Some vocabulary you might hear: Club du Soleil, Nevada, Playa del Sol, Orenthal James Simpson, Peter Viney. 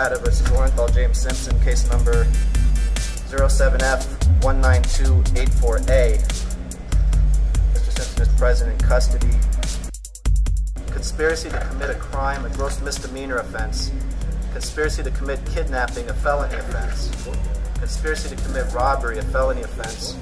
Nevada versus Orenthal James Simpson, case number 07F19284A. Mr. Simpson is present in custody. Conspiracy to commit a crime, a gross misdemeanor offense. Conspiracy to commit kidnapping, a felony offense. Conspiracy to commit robbery, a felony offense.